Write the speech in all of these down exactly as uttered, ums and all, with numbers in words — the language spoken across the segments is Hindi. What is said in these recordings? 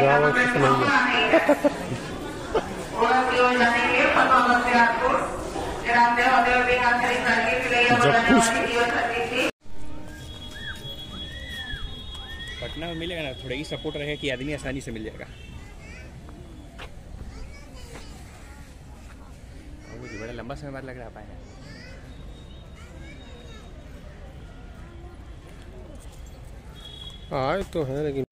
ड्रामा कुछ नहीं है। जब कुछ पटना में मिलेगा ना, थोड़ा ही सपोर्ट रहेगा कि आदमी आसानी से मिल जाएगा। बड़ा लंबा समय बाद लग रहा पाए हैं। हाँ तो है, लेकिन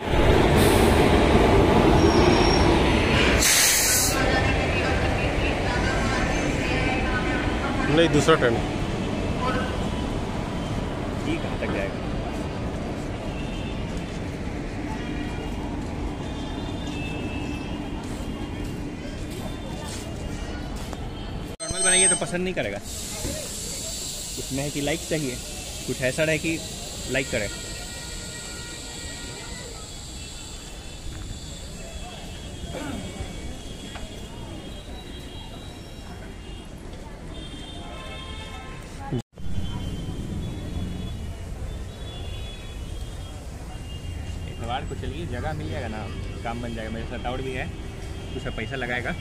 नहीं दूसरा टर्न ये कहाँ तक जाएगा? बनाइए तो पसंद नहीं करेगा, उसमें है कि लाइक चाहिए, कुछ ऐसा रहे कि लाइक करे। इतवार को चलिए, जगह मिल जाएगा ना, काम बन जाएगा। मेरे साथ और भी है, उसका पैसा लगाएगा।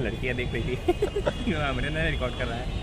लड़कियां देख रही थी हमने ना रिकॉर्ड कर रहा है।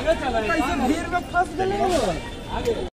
आगे चला, भीड़ में फंस गए।